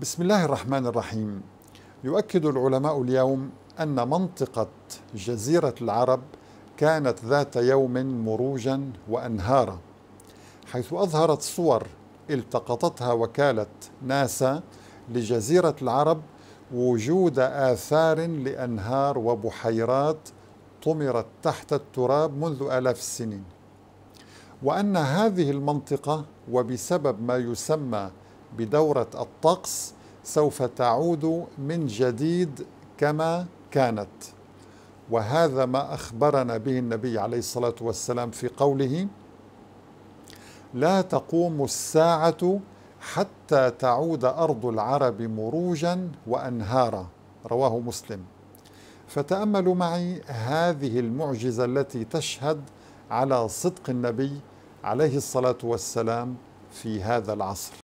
بسم الله الرحمن الرحيم. يؤكد العلماء اليوم أن منطقة جزيرة العرب كانت ذات يوم مروجا وأنهارا، حيث أظهرت صور التقطتها وكالة ناسا لجزيرة العرب وجود آثار لأنهار وبحيرات طمرت تحت التراب منذ آلاف السنين، وأن هذه المنطقة وبسبب ما يسمى بدورة الطقس سوف تعود من جديد كما كانت. وهذا ما أخبرنا به النبي عليه الصلاة والسلام في قوله: لا تقوم الساعة حتى تعود أرض العرب مروجا وأنهارا، رواه مسلم. فتأملوا معي هذه المعجزة التي تشهد على صدق النبي عليه الصلاة والسلام في هذا العصر.